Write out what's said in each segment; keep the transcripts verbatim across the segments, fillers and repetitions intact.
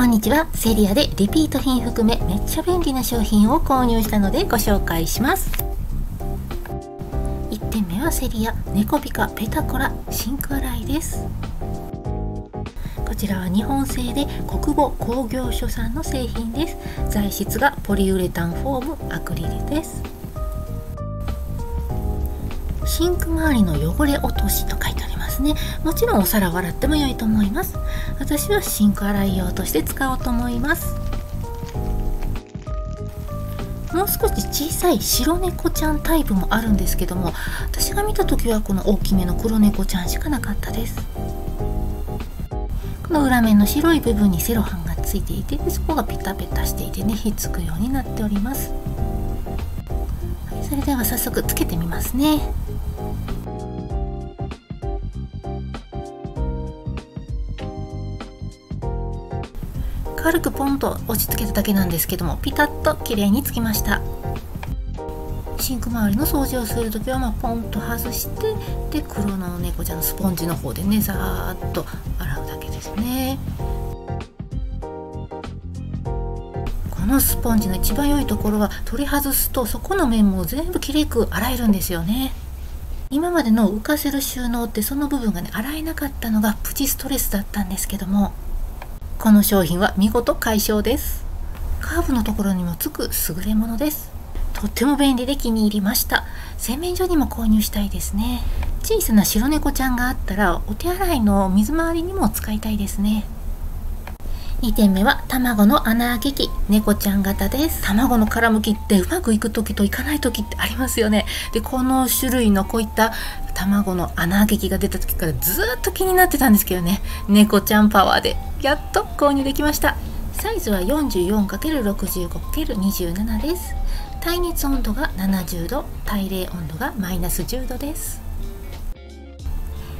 こんにちは、セリアでリピート品含めめっちゃ便利な商品を購入したのでご紹介します。いってんめはセリア猫ピカペタコラシンク洗いです。こちらは日本製で国母工業所産の製品です。材質がポリウレタンフォームアクリルです。シンク周りの汚れ落としと書いてありますね。もちろんお皿を洗っても良いと思います。私はシンク洗い用として使おうと思います。もう少し小さい白猫ちゃんタイプもあるんですけども、私が見た時はこの大きめの黒猫ちゃんしかなかったです。この裏面の白い部分にセロハンがついていて、でそこがペタペタしていてね、ひっつくようになっております。それでは早速つけてみますね。軽くポンと押し付けただけなんですけども、ピタッと綺麗につきました。シンク周りの掃除をする時は、まあ、ポンと外して、で黒の猫ちゃんのスポンジの方でね、ザーッと洗うだけですね。このスポンジの一番良いところは、取り外すとそこの面も全部きれいく洗えるんですよね。今までの浮かせる収納ってその部分がね、洗えなかったのがプチストレスだったんですけども、この商品は見事解消です。カーブのところにもつく優れものです。とっても便利で気に入りました。洗面所にも購入したいですね。小さな白猫ちゃんがあったらお手洗いの水回りにも使いたいですね。にてんめは卵の穴あけ器猫ちゃん型です。卵の殻むきってうまくいく時といかない時ってありますよね。でこの種類のこういった卵の穴あけ器が出た時からずっと気になってたんですけどね、猫ちゃんパワーでやっと購入できました。サイズは よんじゅうよんかけるろくじゅうごかけるにじゅうなな です。耐熱温度がななじゅうど、耐冷温度がマイナスじゅうどです。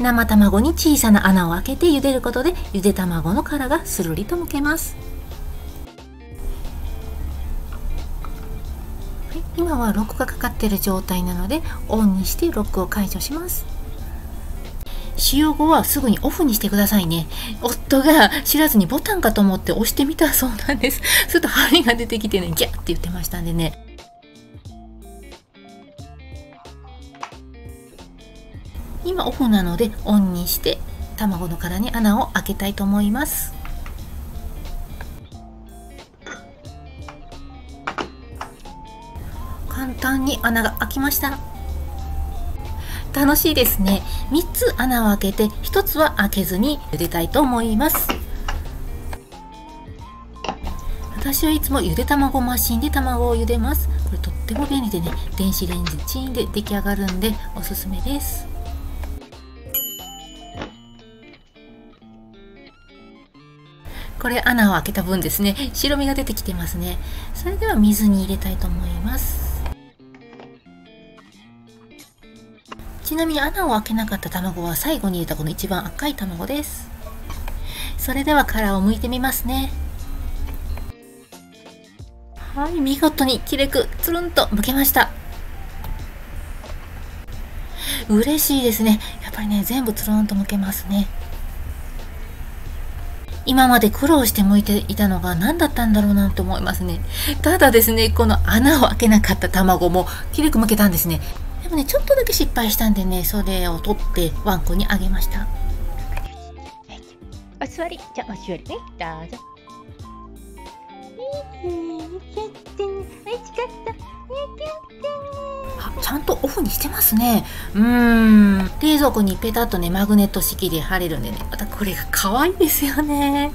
生卵に小さな穴を開けて茹でることで、ゆで卵の殻がスルリとむけます。はい、今はロックがかかっている状態なので、オンにしてロックを解除します。使用後はすぐにオフにしてくださいね。夫が知らずにボタンかと思って押してみたそうなんです。すると針が出てきてね、ギャッって言ってましたんでね。今オフなのでオンにして卵の殻に穴を開けたいと思います。簡単に穴が開きました。楽しいですね。みっつ穴を開けてひとつは開けずに茹でたいと思います。私はいつもゆで卵マシンで卵を茹でます。これとっても便利でね、電子レンジチンで出来上がるんでおすすめです。これ穴を開けた分ですね、白身が出てきてますね。それでは水に入れたいと思います。ちなみに穴を開けなかった卵は最後に入れたこの一番赤い卵です。それでは殻を剥いてみますね。はい、見事にきれくつるんと剥けました。嬉しいですね。やっぱりね、全部つるんと剥けますね。今まで苦労して剥いていたのが何だったんだろうなと思いますね。ただですね、この穴を開けなかった卵もきれく剥けたんですね。でもね、ちょっとだけ失敗したんでね、それを取ってワンコにあげました。はい、お座り、じゃあお座りね、どうぞ。ちゃんとオフにしてますね。うーん、冷蔵庫にペタッとね、マグネット式で貼れるんでね、またこれが可愛いですよね。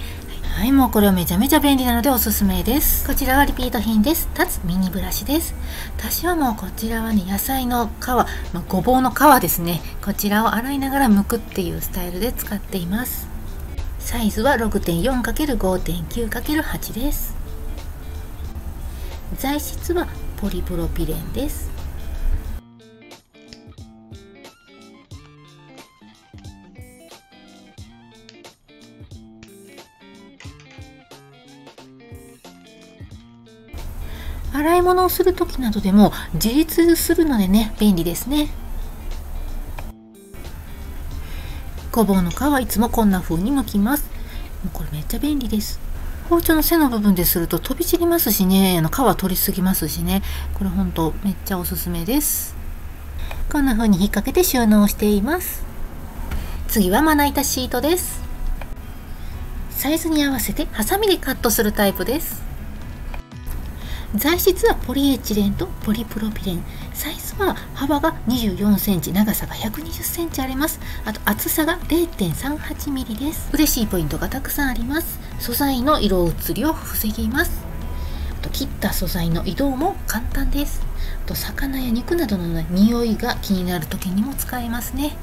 はい、もうこれはめちゃめちゃ便利なのでおすすめです。こちらはリピート品です。立つミニブラシです。私はもうこちらはね、野菜の皮、まあ、ごぼうの皮ですね、こちらを洗いながら剥くっていうスタイルで使っています。サイズは ろくてんよんかけるごてんきゅうかけるはち です。材質はポリプロピレンです。洗い物をする時などでも自立するのでね、便利ですね。ごぼうの皮はいつもこんな風に剥きます。もうこれめっちゃ便利です。包丁の背の部分ですると飛び散りますしね、あの皮取りすぎますしね、これほんとめっちゃおすすめです。こんな風に引っ掛けて収納しています。次はまな板シートです。サイズに合わせてハサミでカットするタイプです。材質はポリエチレンとポリプロピレン。サイズは幅が にじゅうよんセンチ、長さが ひゃくにじゅっセンチあります。あと厚さが れいてんさんはちミリ です。嬉しいポイントがたくさんあります。素材の色移りを防ぎます。あと切った素材の移動も簡単です。あと魚や肉などの匂いが気になる時にも使えますね。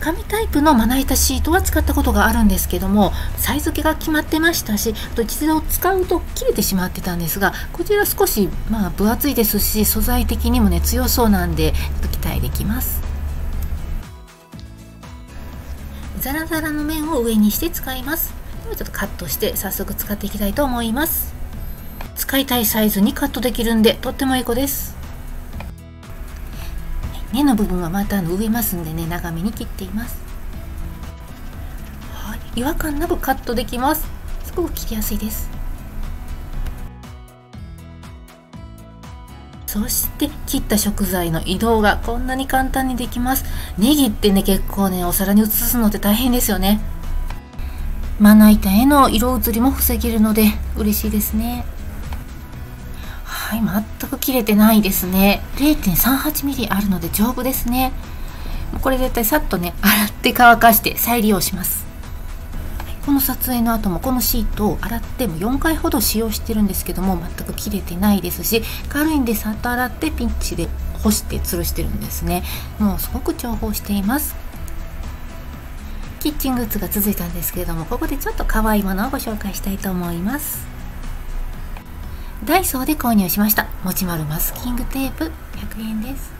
紙タイプのまな板シートは使ったことがあるんですけども、サイズが決まってましたし、あと一度使うと切れてしまってたんですが、こちら少しまあ分厚いですし、素材的にもね強そうなんで期待できます。ザラザラの面を上にして使います。ではちょっとカットして早速使っていきたいと思います。使いたいサイズにカットできるんでとってもエコです。根の部分はまた植えますんでね、長めに切っています。はい、違和感なくカットできます。すごく切りやすいです。そして切った食材の移動がこんなに簡単にできます。ネギってね結構ねお皿に移すのって大変ですよね。まな板への色移りも防げるので嬉しいですね。はい、全く切れてないですね。れいてんさんはちミリあるので丈夫ですね。これ絶対さっとね洗って乾かして再利用します。この撮影の後もこのシートを洗ってもよんかいほど使用してるんですけども、全く切れてないですし、軽いんでさっと洗ってピンチで干して吊るしてるんですね。もうすごく重宝しています。キッチングッズが続いたんですけれども、ここでちょっと可愛いものをご紹介したいと思います。ダイソーで購入しました。もちまるマスキングテープひゃくえんです。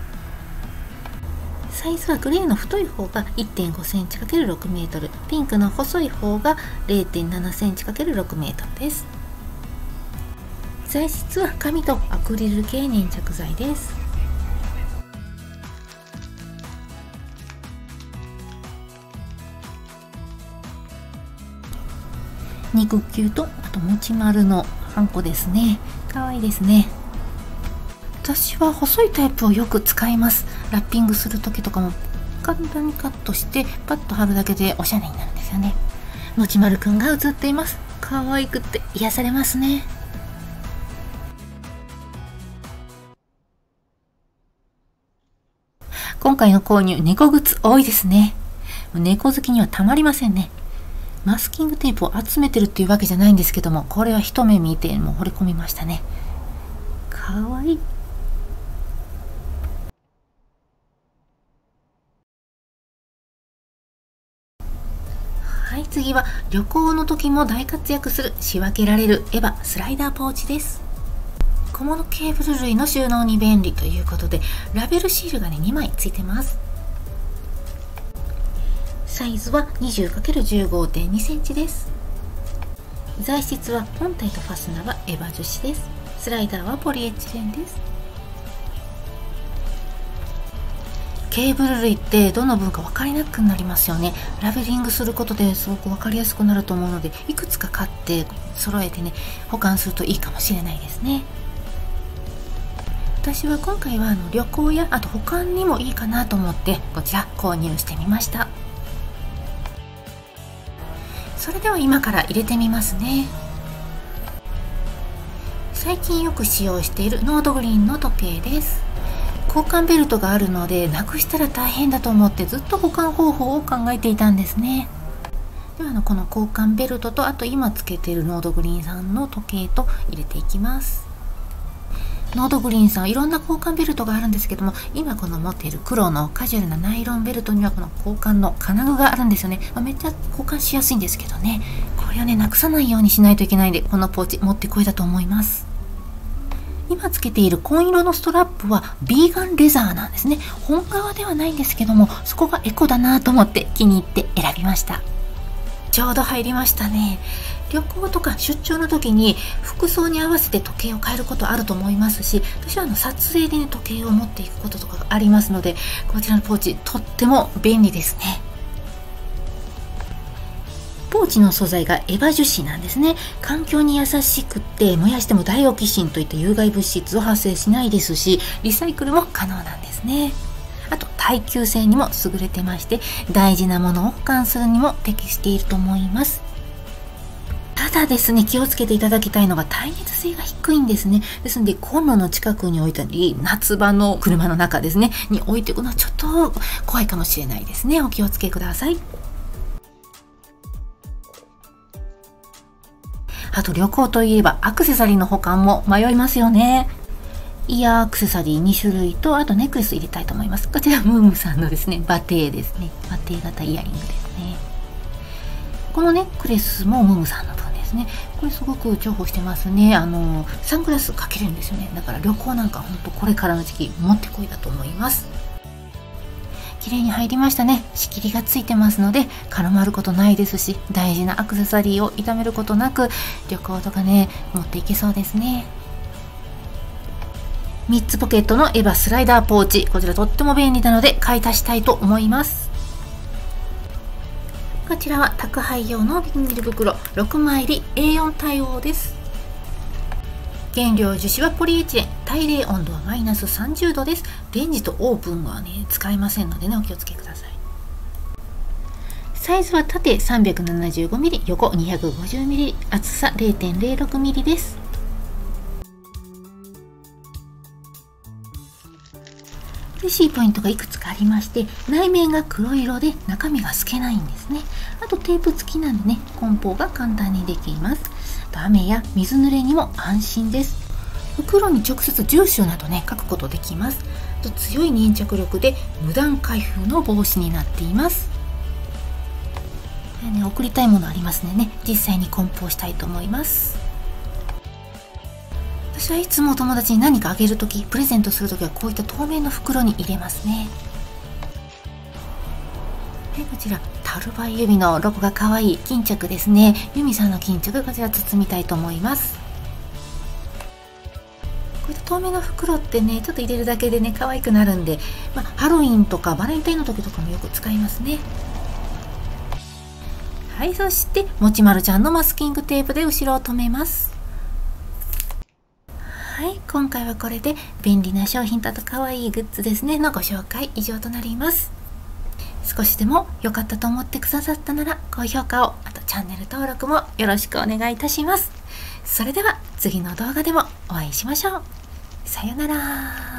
サイズはグレーの太い方が いってんごセンチかけるろくメートル、ピンクの細い方が れいてんななセンチかけるろくメートルです。材質は紙とアクリル系粘着剤です。肉球とあともち丸のハンコですね。可愛いですね。私は細いタイプをよく使います。ラッピングする時とかも簡単にカットしてパッと貼るだけでおしゃれになるんですよね。もちまるくんが写っています。可愛くて癒されますね。今回の購入、猫靴多いですね。猫好きにはたまりませんね。マスキングテープを集めてるっていうわけじゃないんですけども、これは一目見てもう惚れ込みましたね。かわいい。はい、次は旅行の時も大活躍する仕分けられるエヴァスライダーポーチです。小物ケーブル類の収納に便利ということで、ラベルシールがねにまいついてます。サイズは にじゅうかけるじゅうごてんにセンチ です。材質は本体とファスナーはエヴァ樹脂です。スライダーはポリエチレンです。ケーブル類ってどの部分か分かりなくなりますよね。ラベリングすることですごく分かりやすくなると思うので、いくつか買って揃えてね保管するといいかもしれないですね。私は今回はあの旅行やあと保管にもいいかなと思ってこちら購入してみました。それでは今から入れてみますね。最近よく使用しているノードグリーンの時計です。交換ベルトがあるのでなくしたら大変だと思ってずっと保管方法を考えていたんですね。ではこの交換ベルトとあと今つけているノードグリーンさんの時計と入れていきます。ノードグリーンさんいろんな交換ベルトがあるんですけども、今この持っている黒のカジュアルなナイロンベルトにはこの交換の金具があるんですよね。まあ、めっちゃ交換しやすいんですけどね、これはねなくさないようにしないといけないんで、このポーチ持ってこいだと思います。今つけている紺色のストラップはビーガンレザーなんですね。本革ではないんですけども、そこがエコだなと思って気に入って選びました。ちょうど入りましたね。旅行とか出張の時に服装に合わせて時計を変えることあると思いますし、私はあの撮影で、ね、時計を持っていくこととかがありますので、こちらのポーチとっても便利ですね。ポポーチの素材がエバ樹脂なんですね。環境に優しくって燃やしてもダイオキシンといった有害物質を発生しないですし、リサイクルも可能なんですね。あと耐久性にも優れてまして、大事なものを保管するにも適していると思います。ただですね、気をつけていただきたいのが耐熱性が低いんですね。ですのでコンロの近くに置いたり、夏場の車の中ですねに置いていくのはちょっと怖いかもしれないですね。お気をつけください。あと旅行といえばアクセサリーの保管も迷いますよね。イヤーアクセサリーにしゅるいと、あとネックレス入れたいと思います。こちらムームさんのですね、バテーですね。バテー型イヤリングですね。このネックレスもムームさんの分ですね。これすごく重宝してますね。あの、サングラスかけれるんですよね。だから旅行なんかほんとこれからの時期持ってこいだと思います。綺麗に入りましたね。仕切りがついてますので絡まることないですし、大事なアクセサリーを傷めることなく旅行とかね、持っていけそうですね。みっつポケットのエヴァスライダーポーチ、こちらとっても便利なので買い足したいと思います。こちらは宅配用のビニール袋ろくまいいりエーよん対応です。原料樹脂はポリエチレン、耐冷温度はマイナスさんじゅうどです。レンジとオーブンはね使えませんのでね、お気をつけください。サイズは縦 さんびゃくななじゅうごミリ、横 にひゃくごじゅうミリ、厚さ れいてんれいろくミリ です。嬉しいポイントがいくつかありまして、内面が黒色で中身が透けないんですね。あとテープ付きなんでね、梱包が簡単にできます。雨や水濡れにも安心です。袋に直接住所などね書くことできます。と強い粘着力で無断開封の防止になっています。これね、送りたいものありますのでね、実際に梱包したいと思います。私はいつもお友達に何かあげるとき、プレゼントするときはこういった透明の袋に入れますね。はい、こちら樽梅由美のロゴが可愛い巾着ですね。由美さんの巾着、こちら包みたいと思います。こういった透明の袋ってね、ちょっと入れるだけでね可愛くなるんで、まあ、ハロウィンとかバレンタインの時とかもよく使いますね。はい、そしてもちまるちゃんのマスキングテープで後ろを留めます。はい、今回はこれで便利な商品と可愛いグッズですねのご紹介以上となります。少しでも良かったと思ってくださったなら高評価を、あとチャンネル登録もよろしくお願いいたします。それでは次の動画でもお会いしましょう。さようなら。